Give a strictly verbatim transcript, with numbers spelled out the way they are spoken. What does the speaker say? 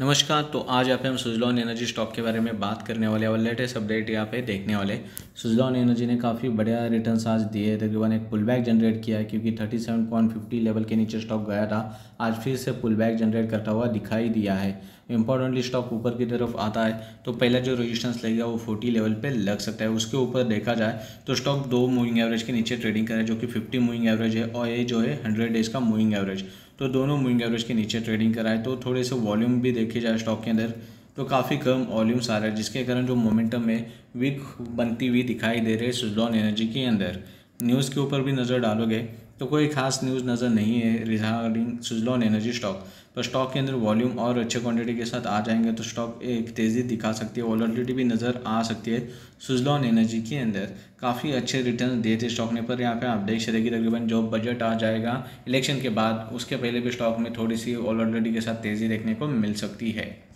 नमस्कार। तो आज यहाँ पे हम सुज़लॉन एनर्जी स्टॉक के बारे में बात करने वाले और लेटेस्ट अपडेट यहाँ पे देखने वाले। सुज़लॉन एनर्जी ने काफ़ी बढ़िया रिटर्न्स आज दिए, तकरीबन एक पुल बैक जनरेट किया है क्योंकि सैंतीस पॉइंट पचास लेवल के नीचे स्टॉक गया था, आज फिर से पुल बैक जनरेट करता हुआ दिखाई दिया है। इंपॉर्टेंटली स्टॉक ऊपर की तरफ आता है तो पहला जो रेजिस्टेंस लगेगा वो चालीस लेवल पे लग सकता है। उसके ऊपर देखा जाए तो स्टॉक दो मूविंग एवरेज के नीचे ट्रेडिंग करे जो कि पचास मूविंग एवरेज है और ये जो है हंड्रेड डेज का मूविंग एवरेज, तो दोनों मूविंग एवरेज के नीचे ट्रेडिंग कराए। तो थोड़े से वॉल्यूम भी देखे जाए स्टॉक के अंदर तो काफ़ी कम वॉल्यूम्स आ रहा है, जिसके कारण जो मोमेंटम है वीक बनती हुई दिखाई दे रही है सुज़लॉन एनर्जी के अंदर। न्यूज़ के ऊपर भी नज़र डालोगे तो कोई खास न्यूज़ नज़र नहीं है रिगार्डिंग सुज़लॉन एनर्जी स्टॉक। तो स्टॉक के अंदर वॉल्यूम और अच्छे क्वांटिटी के साथ आ जाएंगे तो स्टॉक एक तेज़ी दिखा सकती है, वॉलिटिलिटी भी नज़र आ सकती है। सुज़लॉन एनर्जी के अंदर काफ़ी अच्छे रिटर्न दिए थे स्टॉक ने, पर यहाँ पे आप देख सकते कि तकरीबन जो बजट आ जाएगा इलेक्शन के बाद उसके पहले भी स्टॉक में थोड़ी सी वॉलिटिलिटी के साथ तेज़ी देखने को मिल सकती है।